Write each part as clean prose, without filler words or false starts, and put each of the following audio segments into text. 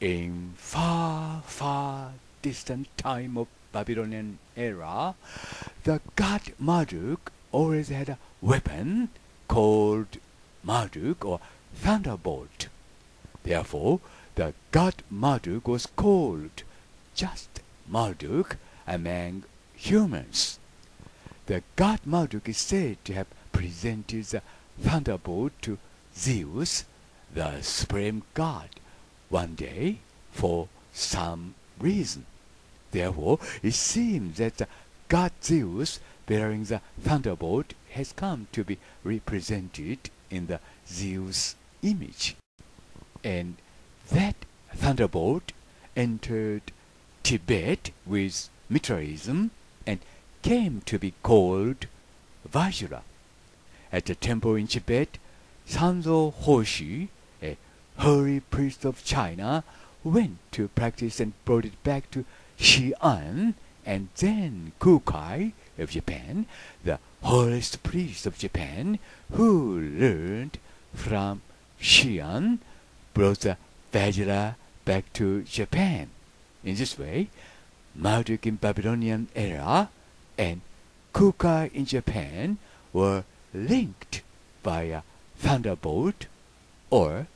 In far, far distant time of Babylonian era, the god Marduk always had a weapon called Marduk or Thunderbolt. Therefore, the god Marduk was called just Marduk among humans. The god Marduk is said to have presented the thunderbolt to Zeus, the supreme god, one day for some reason. Therefore, it seems that the god Zeus bearing the thunderbolt has come to be represented in the Zeus image. And that thunderbolt entered Tibet with Mitraism and came to be called Vajra. At a temple in Tibet, Sanzo Hoshi, a holy priest of China, went to practice and brought it back to Xi'an and then Kukai of Japan, the holiest priest of Japan, who learned from Xi'an, brought the Vajra back to Japan. In this way, Marduk in Babylonian era and Kukai in Japan were linked by a thunderbolt or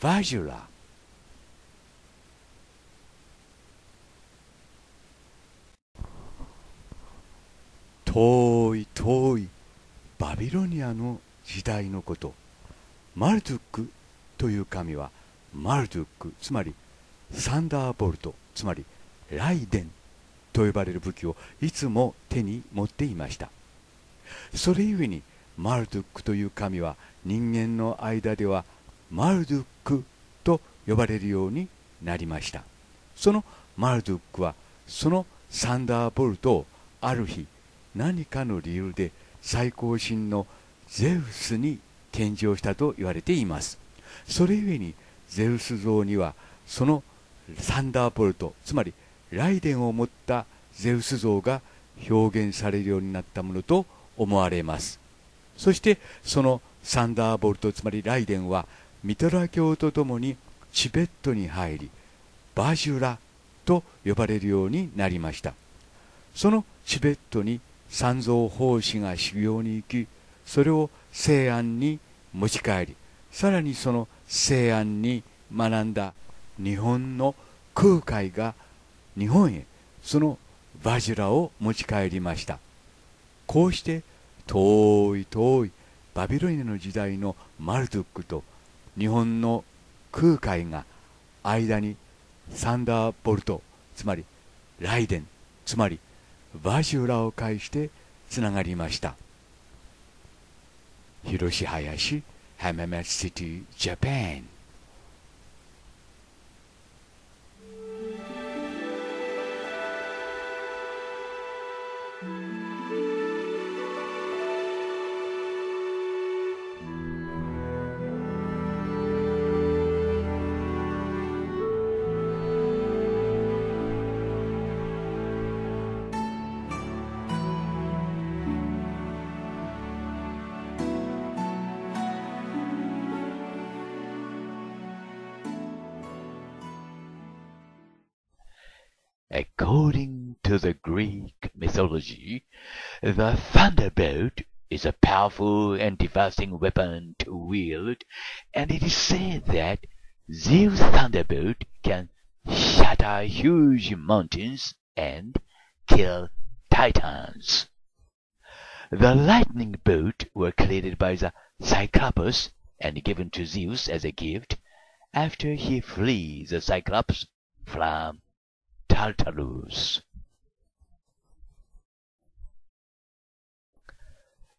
Vajra.遠い遠いバビロニアの時代のこと、マルドゥックという神はマルドゥック、つまりサンダーボルト、つまり雷電と呼ばれる武器をいつも手に持っていました。それゆえにマルドゥックという神は人間の間ではマルドゥックと呼ばれるようになりました。そのマルドゥックはそのサンダーボルトをある日何かの理由で最高神のゼウスに献上したと言われています。それゆえにゼウス像にはそのサンダーボルト、つまり雷電を持ったゼウス像が表現されるようになったものと思われます。そしてそのサンダーボルト、つまり雷電はミトラ教とともにチベットに入り、バジュラと呼ばれるようになりました。そのチベットに三蔵法師が修行に行き、それを西安に持ち帰り、さらにその西安に学んだ日本の空海が日本へそのバジュラを持ち帰りました。こうして遠い遠いバビロニアの時代のマルドゥックと日本の空海が間にサンダーボルト、つまり雷電、つまりバジュラを介してつながりました。Hiroshi Hayashi, Hammamet City, Japan. According to the Greek mythology, the thunderbolt is a powerful and devastating weapon to wield, and it is said that Zeus' thunderbolt can shatter huge mountains and kill titans. The lightning bolt were created by the Cyclops and given to Zeus as a gift after he freed the Cyclops from Tartarus.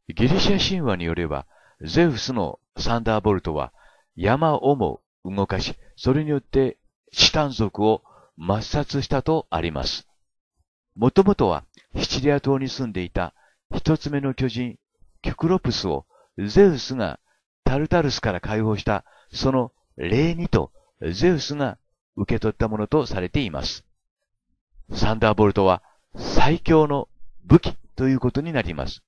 ギリシャ神話によれば、ゼウスのサンダーボルトは山をも動かし、それによってチタン族を抹殺したとあります。もともとはシチリア島に住んでいた一つ目の巨人キュクロプスをゼウスがタルタルスから解放したその礼にとゼウスが受け取ったものとされています。サンダーボルトは最強の武器ということになります。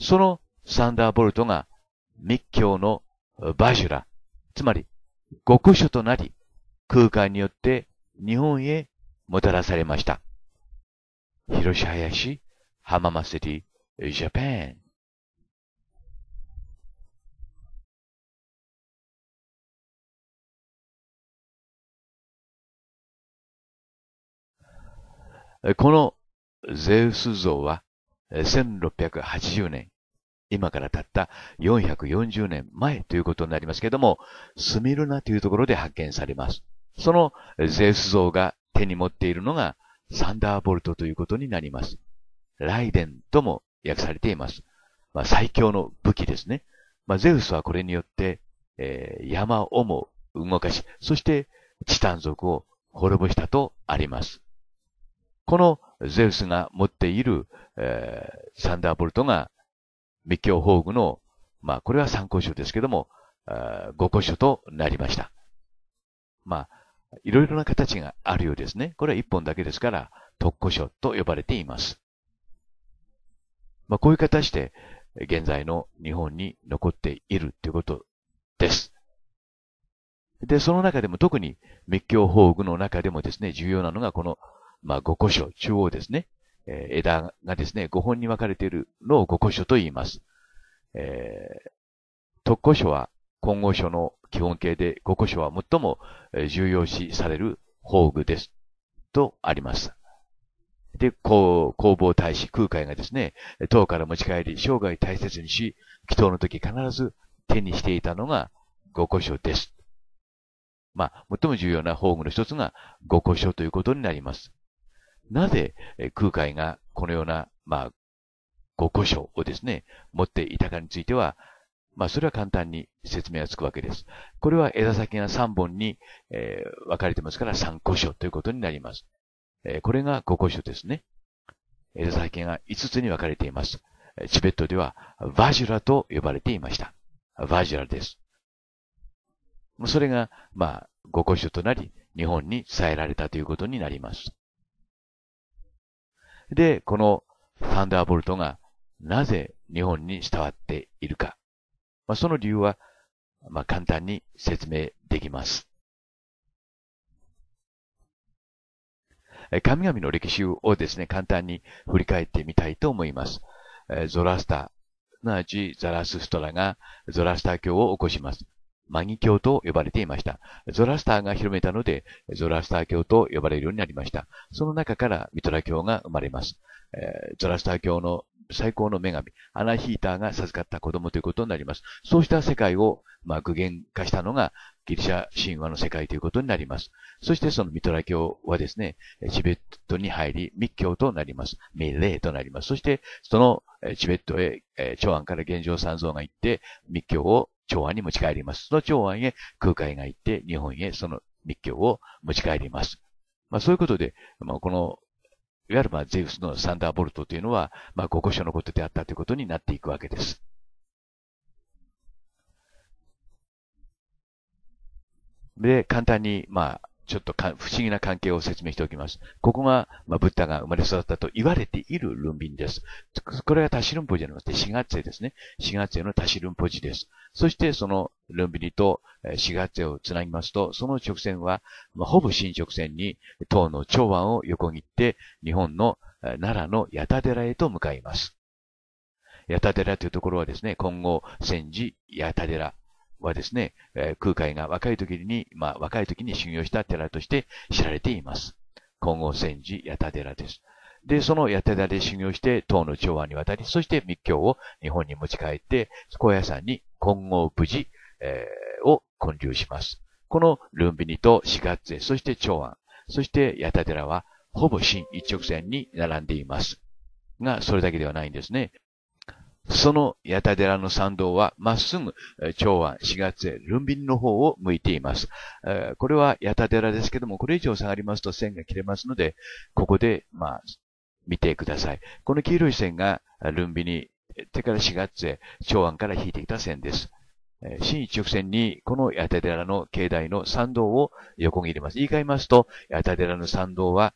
そのサンダーボルトが密教のバジュラ、つまり極主となり、空海によって日本へもたらされました。Hiroshi Hayashi, Hamama City, Japan。このゼウス像は1680年、今からたった440年前ということになりますけれども、スミルナというところで発見されます。そのゼウス像が手に持っているのがサンダーボルトということになります。雷電とも訳されています。最強の武器ですね。ゼウスはこれによって、山をも動かし、そしてチタン族を滅ぼしたとあります。このゼウスが持っている、サンダーボルトが密教法具の、これは参考書ですけども、5個書となりました。いろいろな形があるようですね。これは1本だけですから、特個書と呼ばれています。こういう形で、現在の日本に残っているということです。で、その中でも特に密教法具の中でもですね、重要なのがこの五個書、中央ですね。枝がですね、5本に分かれているのを五個書と言います。特個書は混合書の基本形で、五個書は最も重要視される法具です。とあります。で、弘法大師、空海がですね、唐から持ち帰り、生涯大切にし、祈祷の時必ず手にしていたのが五個書です。最も重要な法具の一つが五個書ということになります。なぜ空海がこのような、五個書をですね、持っていたかについては、それは簡単に説明がつくわけです。これは枝先が3本に、分かれてますから三個書ということになります。これが五個書ですね。枝先が5つに分かれています。チベットではVajraと呼ばれていました。Vajraです。それが、五個書となり、日本に伝えられたということになります。で、このサンダーボルトがなぜ日本に伝わっているか。その理由は、簡単に説明できます。神々の歴史をですね、簡単に振り返ってみたいと思います。ゾラスター、すなわちザラスストラがゾラスター教を起こします。マギ教と呼ばれていました。ゾラスターが広めたので、ゾラスター教と呼ばれるようになりました。その中からミトラ教が生まれます。ゾラスター教の最高の女神、アナヒーターが授かった子供ということになります。そうした世界を、具現化したのがギリシャ神話の世界ということになります。そしてそのミトラ教はですね、チベットに入り、密教となります。ミレーとなります。そして、そのチベットへ、長安から玄奘三蔵が行って、密教を長安に持ち帰ります。その長安へ空海が行って、日本へその密教を持ち帰ります。そういうことで、この、いわゆるゼウスのサンダーボルトというのは、五個書のことであったということになっていくわけです。で、簡単に、ちょっと不思議な関係を説明しておきます。ここが、ブッダが生まれ育ったと言われているルンビンです。これはタシルンポジじゃなくて、シガッツェですね。シガッツェのタシルンポジです。そして、そのルンビニとシガッツェをつなぎますと、その直線は、ほぼ新直線に、唐の長安を横切って、日本の奈良の八田寺へと向かいます。八田寺というところはですね、今後、千寺八田寺。はですね、空海が若い時に修行した寺として知られています。金剛千寺八田寺です。で、その八田寺で修行して、唐の長安に渡り、そして密教を日本に持ち帰って、高野山に金剛無事、を建立します。このルンビニと四月へ、そして長安、そして八田寺は、ほぼ新一直線に並んでいます。が、それだけではないんですね。その八田寺の参道はまっすぐ長安、四月へ、ルンビニの方を向いています。これは八田寺ですけども、これ以上下がりますと線が切れますので、ここで、見てください。この黄色い線がルンビニ、それから四月へ、長安から引いてきた線です。新一直線にこの八田寺の境内の参道を横切ります。言い換えますと、八田寺の参道は、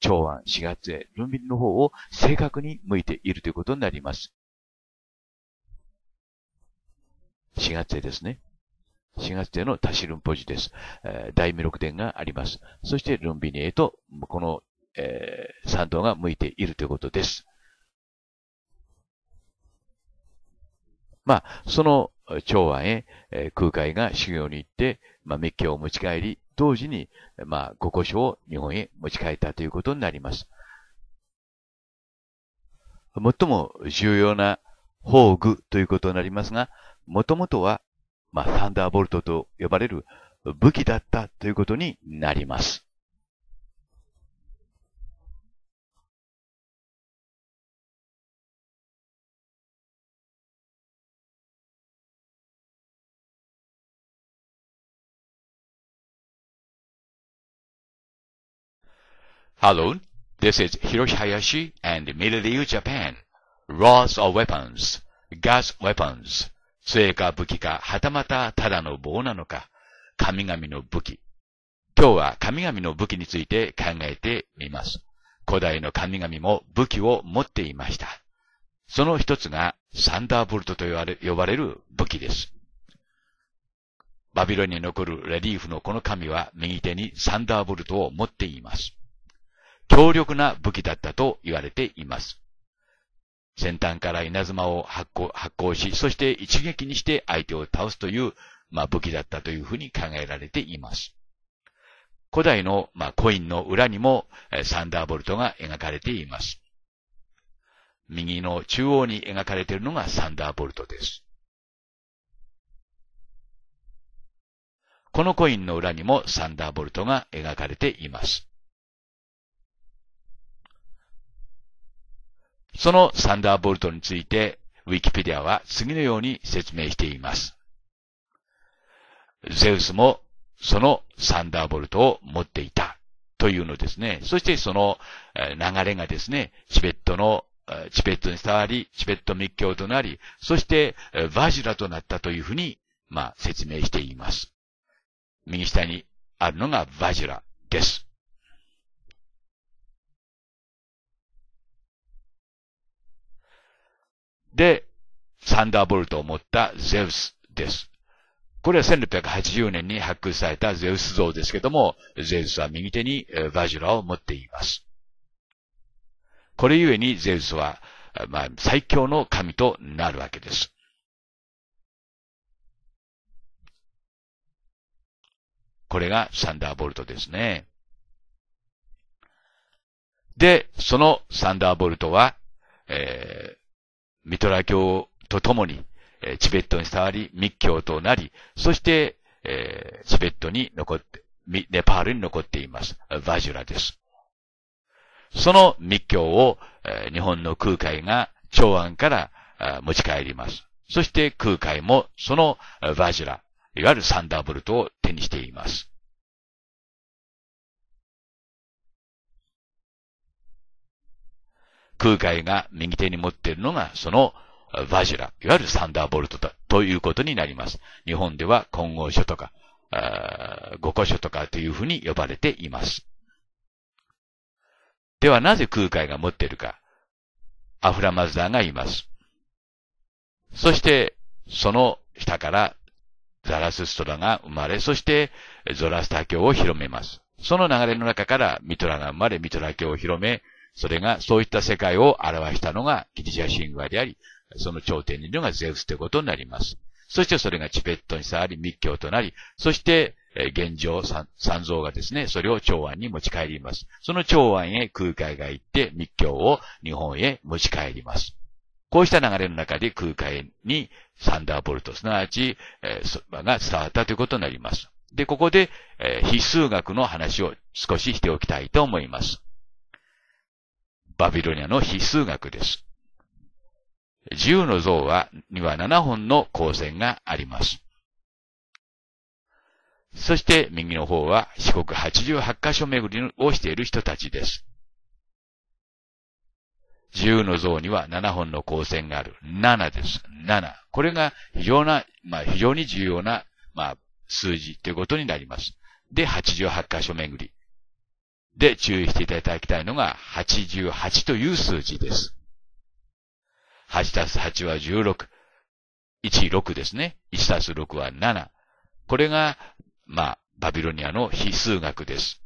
長安、四月へ、ルンビニの方を正確に向いているということになります。四月へですね。4月でのタシルンポジです。大弥勒殿があります。そしてルンビニへと、この、参道が向いているということです。まあ、その長安へ、空海が修行に行って、まあ、密教を持ち帰り、同時に、まあ、五胡書を日本へ持ち帰ったということになります。最も重要な宝具ということになりますが、もともとは、まあ、サンダーボルトと呼ばれる武器だったということになります。Hello, this is Hiroshi Hayashi and Middle Japan. Laws of weapons, gas weapons, 杖か武器かはたまたただの棒なのか、神々の武器。今日は神々の武器について考えてみます。古代の神々も武器を持っていました。その一つがサンダーボルトと呼ばれる武器です。バビロンに残るレリーフのこの神は右手にサンダーボルトを持っています。強力な武器だったと言われています。先端から稲妻を発光し、そして一撃にして相手を倒すという、まあ、武器だったというふうに考えられています。古代の、まあ、コインの裏にもサンダーボルトが描かれています。右の中央に描かれているのがサンダーボルトです。このコインの裏にもサンダーボルトが描かれています。そのサンダーボルトについて、ウィキペディアは次のように説明しています。ゼウスもそのサンダーボルトを持っていたというのですね。そしてその流れがですね、チベットに伝わり、チベット密教となり、そしてバジュラとなったというふうに、まあ、説明しています。右下にあるのがバジュラです。で、サンダーボルトを持ったゼウスです。これは1680年に発掘されたゼウス像ですけども、ゼウスは右手にバジュラを持っています。これゆえにゼウスは、まあ、最強の神となるわけです。これがサンダーボルトですね。で、そのサンダーボルトは、ミトラ教とともに、チベットに伝わり、密教となり、そして、チベットに残って、ネパールに残っています。バジュラです。その密教を、日本の空海が長安から持ち帰ります。そして空海もそのバジュラ、いわゆるサンダーボルトを手にしています。空海が右手に持っているのが、そのバジュラ、いわゆるサンダーボルトだということになります。日本では金剛書とか、五胡書とかというふうに呼ばれています。ではなぜ空海が持っているか。アフラマズダーがいます。そして、その下からザラスストラが生まれ、そしてゾラスター教を広めます。その流れの中からミトラが生まれ、ミトラ教を広め、それが、そういった世界を表したのがギリシャ神話であり、その頂点にいるのがゼウスということになります。そしてそれがチベットに伝わり、密教となり、そして、現状、三蔵がですね、それを長安に持ち帰ります。その長安へ空海が行って、密教を日本へ持ち帰ります。こうした流れの中で空海にサンダーボルト、すなわち、が伝わったということになります。で、ここで、非数学の話を少ししておきたいと思います。バビロニアの非数学です。10の像には7本の光線があります。そして右の方は四国88カ所巡りをしている人たちです。10の像には7本の光線がある。7です。7。これが非常に重要な、まあ、数字ということになります。で、88カ所巡り。で、注意していただきたいのが、88という数字です。8たす8は16。1、6ですね。1たす6は7。これが、バビロニアの非数学です。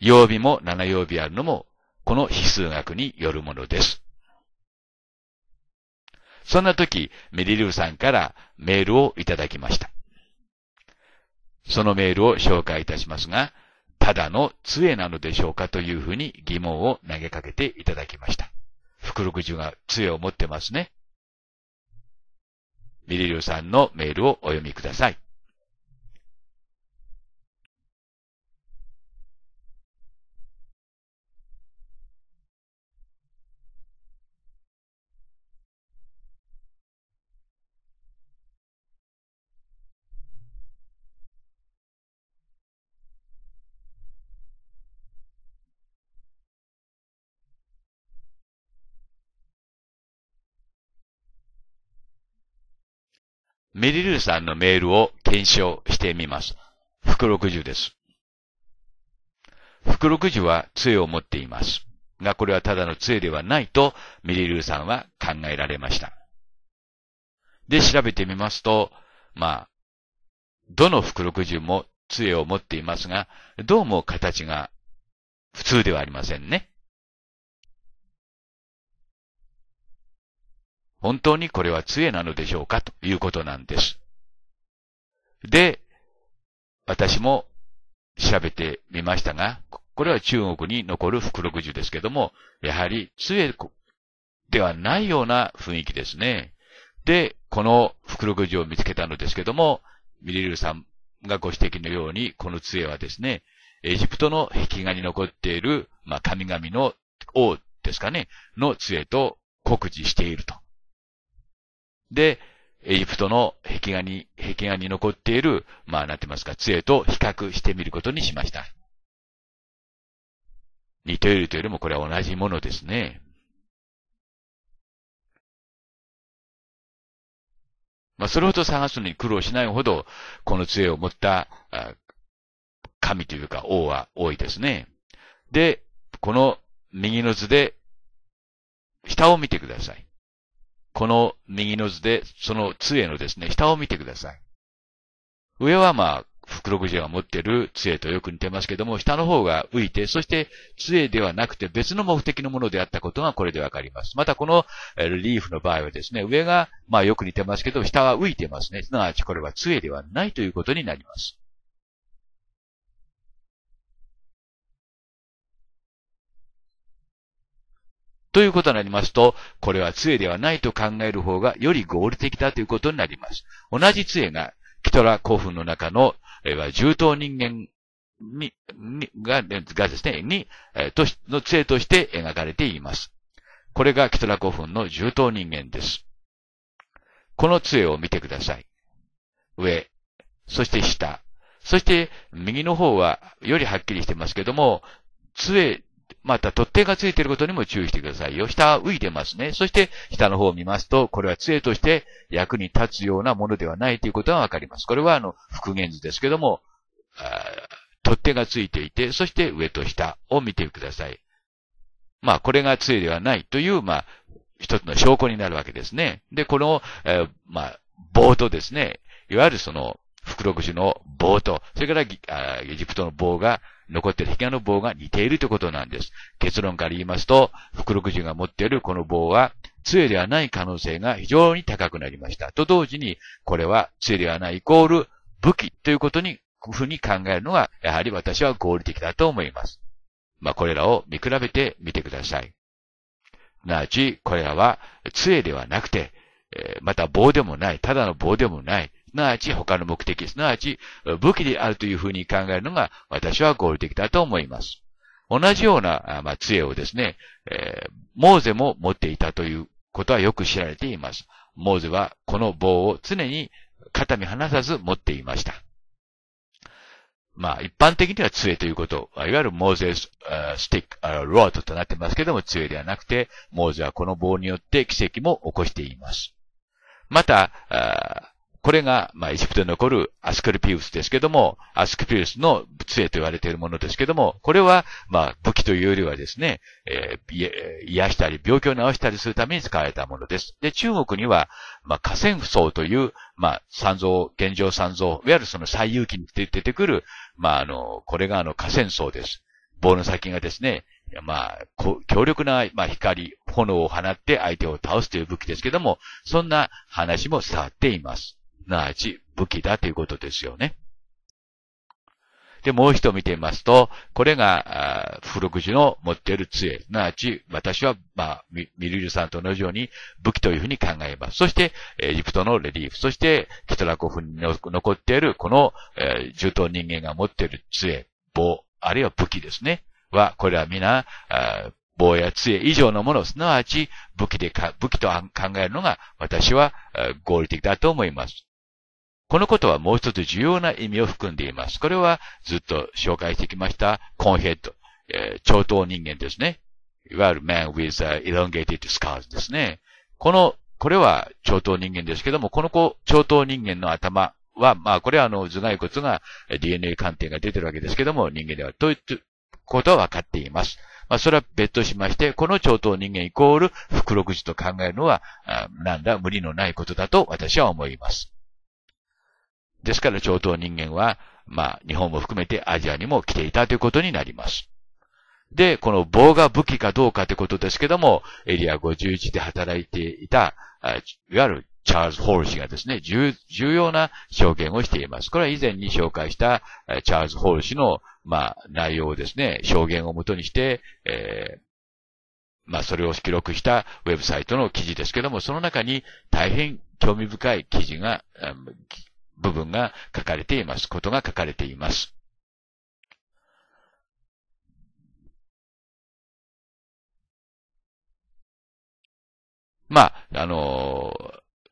曜日も7曜日あるのも、この非数学によるものです。そんな時、メリルさんからメールをいただきました。そのメールを紹介いたしますが、ただの杖なのでしょうかというふうに疑問を投げかけていただきました。福禄寿が杖を持ってますね。ミリルさんのメールをお読みください。メリルさんのメールを検証してみます。福禄寿です。福禄寿は杖を持っています。が、これはただの杖ではないとメリルさんは考えられました。で、調べてみますと、どの福禄寿も杖を持っていますが、どうも形が普通ではありませんね。本当にこれは杖なのでしょうかということなんです。で、私も調べてみましたが、これは中国に残る福禄寿ですけども、やはり杖ではないような雰囲気ですね。で、この福禄寿を見つけたのですけども、ミリルさんがご指摘のように、この杖はですね、エジプトの壁画に残っている、神々の王ですかね、の杖と酷似していると。で、エジプトの壁画に残っている、なんて言いますか、杖と比較してみることにしました。似ているというよりもこれは同じものですね。それほど探すのに苦労しないほど、この杖を持った、神というか王は多いですね。で、この右の図で、下を見てください。この右の図で、その杖のですね、下を見てください。上は福禄寿が持っている杖とよく似てますけども、下の方が浮いて、そして杖ではなくて別の目的のものであったことがこれでわかります。またこのリーフの場合はですね、上がよく似てますけど、下は浮いてますね。すなわちこれは杖ではないということになります。ということになりますと、これは杖ではないと考える方がより合理的だということになります。同じ杖が、キトラ古墳の中の、銃刀人間の杖として描かれています。これがキトラ古墳の銃刀人間です。この杖を見てください。上、そして下、そして右の方はよりはっきりしてますけども、杖、また、取っ手がついていることにも注意してくださいよ。下は浮いてますね。そして、下の方を見ますと、これは杖として役に立つようなものではないということがわかります。これは、復元図ですけども、取っ手がついていて、そして上と下を見てください。これが杖ではないという、一つの証拠になるわけですね。で、この、棒とですね、いわゆる福禄寿の棒と、それからエジプトの棒が、残っている壁画の棒が似ているということなんです。結論から言いますと、福禄寿が持っているこの棒は、杖ではない可能性が非常に高くなりました。と同時に、これは杖ではないイコール武器ということに、考えるのが、やはり私は合理的だと思います。これらを見比べてみてください。すなわち、これらは杖ではなくて、また棒でもない、ただの棒でもない、すなわち他の目的、すなわち武器であるというふうに考えるのが私は合理的だと思います。同じような、杖をですね、モーゼも持っていたということはよく知られています。モーゼはこの棒を常に肩身離さず持っていました。一般的には杖ということ、いわゆるモーゼスティック、ロードとなってますけども、杖ではなくて、モーゼはこの棒によって奇跡も起こしています。また、これが、まあ、エジプトに残るアスクルピウスですけども、アスクルピウスの杖と言われているものですけども、これは、まあ、武器というよりはですね、癒したり、病気を治したりするために使われたものです。で、中国には、まあ、河川扶桑という、まあ、三蔵、現状三蔵、いわゆるその最有機に出てくる、まあ、これが河川僧です。棒の先がですね、まあ、強力な、まあ、光、炎を放って相手を倒すという武器ですけども、そんな話も伝わっています。すなわち、武器だということですよね。で、もう一度見てみますと、これが、福禄寿の持っている杖。すなわち、私は、まあ、ミルリュさんと同じように武器というふうに考えます。そして、エジプトのレリーフ。そして、キトラコフに残っている、この、銃刀人間が持っている杖、棒、あるいは武器ですね。は、これは皆、棒や杖以上のもの、すなわち武器と考えるのが私は合理的だと思います。このことはもう一つ重要な意味を含んでいます。これはずっと紹介してきましたコンヘッド、長頭人間ですね。いわゆる man with elongated scars ですね。これは長頭人間ですけども、この長頭人間の頭は、まあこれは頭蓋骨が DNA 鑑定が出てるわけですけども、人間ではと言って、ことは分かっています。まあ、それは別途しまして、この長頭人間イコール福禄寿と考えるのは、なんだ無理のないことだと私は思います。ですから長頭人間は、まあ、日本も含めてアジアにも来ていたということになります。で、この棒が武器かどうかということですけども、エリア51で働いていた、いわゆるチャールズ・ホール氏がですね、重要な証言をしています。これは以前に紹介した、チャールズ・ホール氏の、まあ、内容をですね、証言をもとにして、まあ、それを記録したウェブサイトの記事ですけども、その中に大変興味深い部分が書かれています。ことが書かれています。まあ、チャ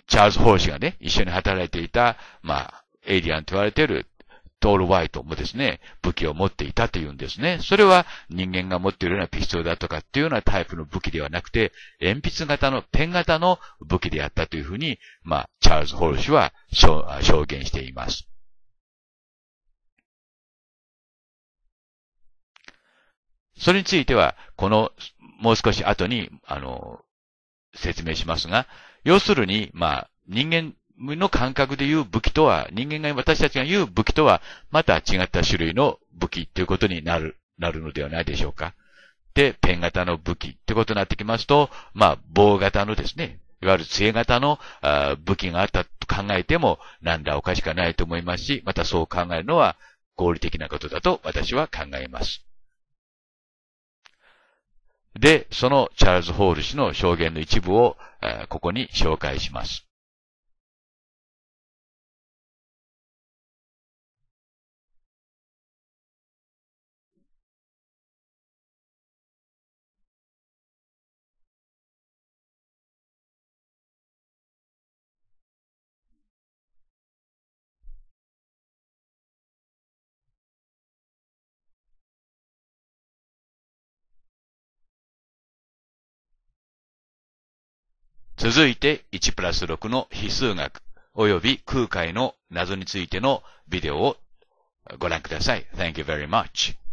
ールズ・ホー氏がね、一緒に働いていた、まあ、エイリアンと言われているトール・ワイトもですね、武器を持っていたというんですね。それは人間が持っているようなピストルだとかっていうようなタイプの武器ではなくて、鉛筆型の、ペン型の武器であったというふうに、まあ、チャールズ・ホール氏は証言しています。それについては、もう少し後に、説明しますが、要するに、まあ、人間の感覚で言う武器とは、私たちが言う武器とは、また違った種類の武器ということになるのではないでしょうか。で、ペン型の武器ってことになってきますと、まあ、棒型のですね、いわゆる杖型の武器があったと考えても、なんだおかしくないと思いますし、またそう考えるのは合理的なことだと私は考えます。で、そのチャールズ・ホール氏の証言の一部を、ここに紹介します。続いて1プラス6の比数学及び空海の謎についてのビデオをご覧ください。Thank you very much.